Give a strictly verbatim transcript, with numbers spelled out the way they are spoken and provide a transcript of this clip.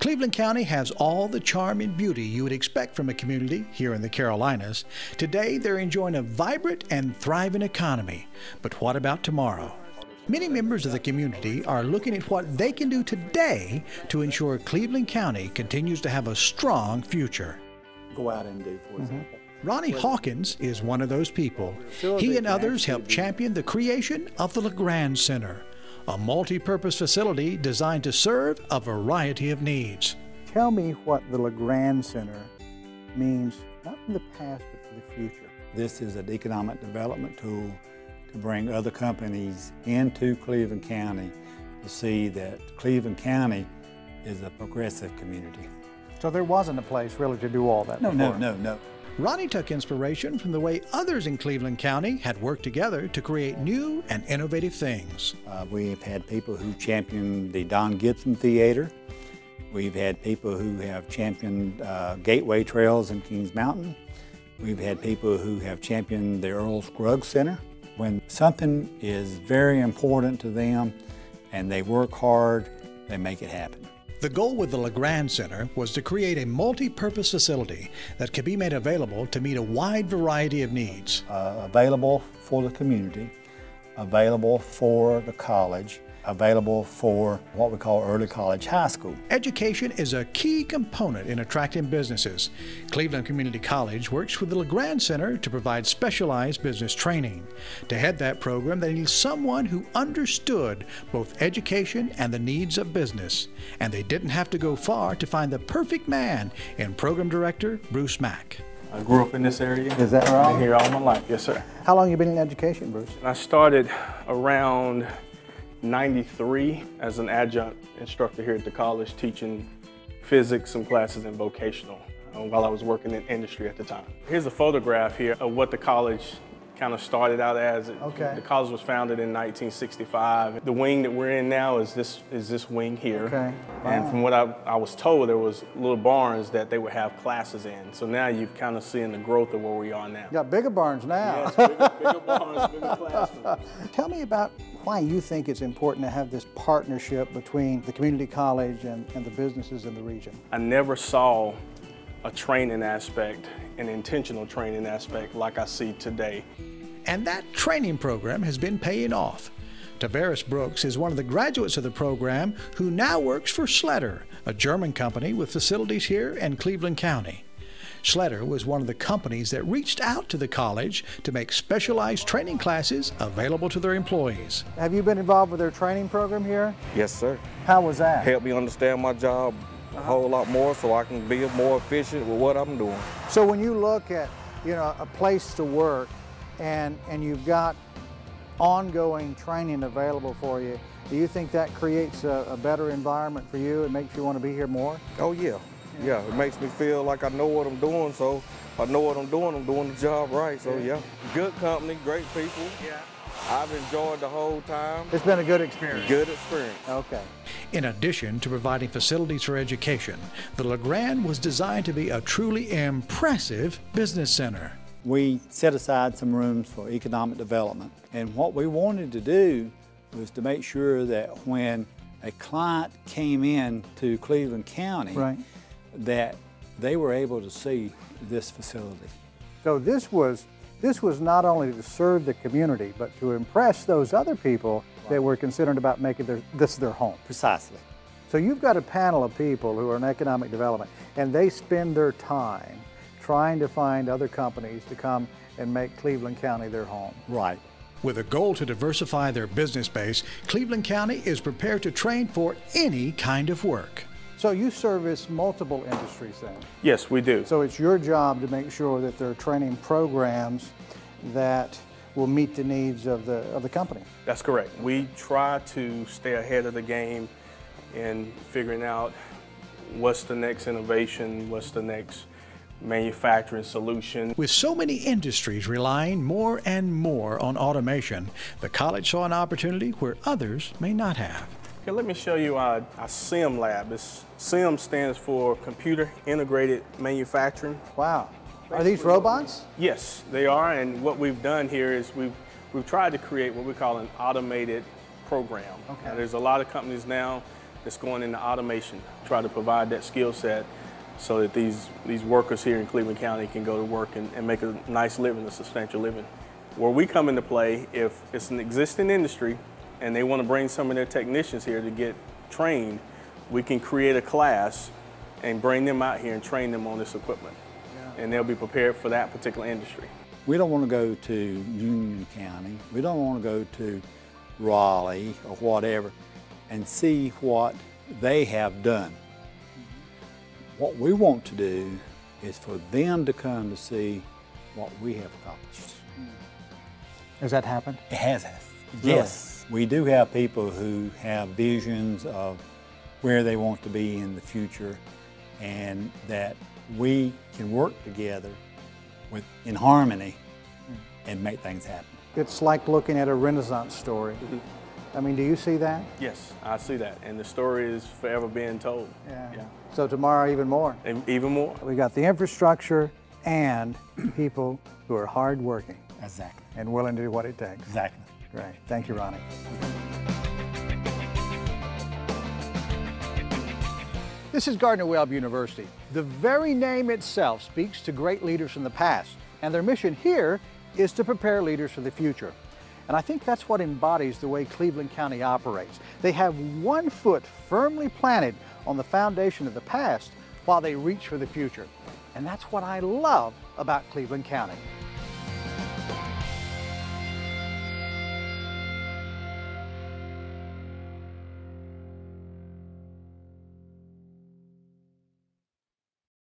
Cleveland County has all the charm and beauty you would expect from a community here in the Carolinas. Today, they're enjoying a vibrant and thriving economy. But what about tomorrow? Many members of the community are looking at what they can do today to ensure Cleveland County continues to have a strong future. Go out and do, for example. Mm-hmm. Ronnie Hawkins is one of those people. He and others helped champion the creation of the LeGrand Center, a multi-purpose facility designed to serve a variety of needs. Tell me what the LeGrand Center means, not in the past, but for the future. This is an economic development tool to bring other companies into Cleveland County to see that Cleveland County is a progressive community. So there wasn't a place really to do all that before? No, no, no, no. Ronnie took inspiration from the way others in Cleveland County had worked together to create new and innovative things. Uh, we have had people who championed the Don Gibson Theater. We've had people who have championed uh, Gateway Trails in Kings Mountain. We've had people who have championed the Earl Scruggs Center. When something is very important to them and they work hard, they make it happen. The goal with the LeGrand Center was to create a multi-purpose facility that could be made available to meet a wide variety of needs. Uh, available for the community, available for the college, available for what we call early college high school. Education is a key component in attracting businesses. Cleveland Community College works with the LeGrand Center to provide specialized business training. To head that program, they needed someone who understood both education and the needs of business. And they didn't have to go far to find the perfect man in program director Bruce Mack. I grew up in this area. Is that right? I've been here all my life, yes sir. How long have you been in education, Bruce? I started around ninety-three as an adjunct instructor here at the college, teaching physics, some classes in vocational, uh, while I was working in industry at the time. Here's a photograph here of what the college kind of started out as. Okay. The college was founded in nineteen sixty-five. The wing that we're in now is this is this wing here. Okay. Wow. And from what I, I was told, there was little barns that they would have classes in. So now you've kind of seen the growth of where we are now. You got bigger barns now. Yes, bigger, bigger barns, bigger classrooms. Tell me about why you think it's important to have this partnership between the community college and, and the businesses in the region. I never saw a training aspect, an intentional training aspect like I see today. And that training program has been paying off. Dubaris Brooks is one of the graduates of the program who now works for Schletter, a German company with facilities here in Cleveland County. Schletter was one of the companies that reached out to the college to make specialized training classes available to their employees. Have you been involved with their training program here? Yes, sir. How was that? Helped me understand my job a whole lot more so I can be more efficient with what I'm doing. So when you look at, you know, a place to work and, and you've got ongoing training available for you, do you think that creates a, a better environment for you? It makes you want to be here more? Oh, yeah. Yeah, it makes me feel like I know what I'm doing, so I know what I'm doing, I'm doing the job right, so yeah. Good company, great people. Yeah. I've enjoyed the whole time. It's been a good experience. Good experience. Okay. In addition to providing facilities for education, the LeGrand was designed to be a truly impressive business center. We set aside some rooms for economic development, and what we wanted to do was to make sure that when a client came in to Cleveland County, right, that they were able to see this facility. So this was This was not only to serve the community, but to impress those other people that were concerned about making their, this their home. Precisely. So you've got a panel of people who are in economic development, and they spend their time trying to find other companies to come and make Cleveland County their home. Right. With a goal to diversify their business base, Cleveland County is prepared to train for any kind of work. So you service multiple industries then? Yes, we do. So it's your job to make sure that there are training programs that will meet the needs of the, of the company? That's correct. We try to stay ahead of the game in figuring out what's the next innovation, what's the next manufacturing solution. With so many industries relying more and more on automation, the college saw an opportunity where others may not have. Okay, let me show you our, our SIM lab. It's, SIM stands for Computer Integrated Manufacturing. Wow. Are these robots? Yes, they are. And what we've done here is we've, we've tried to create what we call an automated program. Okay. Now, there's a lot of companies now that's going into automation, try to provide that skill set so that these, these workers here in Cleveland County can go to work and, and make a nice living, a substantial living. Where we come into play, if it's an existing industry and they want to bring some of their technicians here to get trained, we can create a class and bring them out here and train them on this equipment. Yeah. And they'll be prepared for that particular industry. We don't want to go to Union County, we don't want to go to Raleigh or whatever and see what they have done. What we want to do is for them to come to see what we have accomplished. Has that happened? It has. Yes. Really? We do have people who have visions of where they want to be in the future, and that we can work together with, in harmony and make things happen. It's like looking at a Renaissance story. I mean, do you see that? Yes, I see that, and the story is forever being told. Yeah. Yeah. So tomorrow, even more. Even more. We got the infrastructure and people who are hardworking. Exactly. And willing to do what it takes. Exactly. Great. Thank you, Ronnie. This is Gardner-Webb University. The very name itself speaks to great leaders from the past, and their mission here is to prepare leaders for the future. And I think that's what embodies the way Cleveland County operates. They have one foot firmly planted on the foundation of the past while they reach for the future. And that's what I love about Cleveland County.